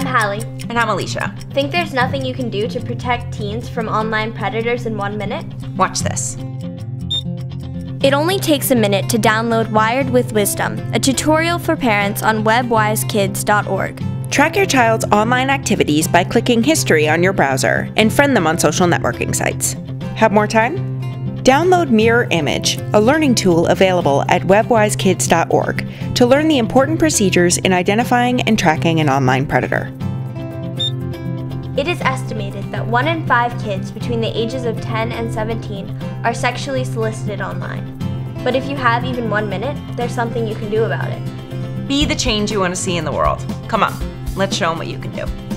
I'm Hallie. And I'm Alicia. Think there's nothing you can do to protect teens from online predators in 1 minute? Watch this. It only takes a minute to download Wired with Wisdom, a tutorial for parents on webwisekids.org. Track your child's online activities by clicking history on your browser and friend them on social networking sites. Have more time? Download Mirror Image, a learning tool available at webwisekids.org, to learn the important procedures in identifying and tracking an online predator. It is estimated that 1 in 5 kids between the ages of 10 and 17 are sexually solicited online. But if you have even 1 minute, there's something you can do about it. Be the change you want to see in the world. Come on, let's show them what you can do.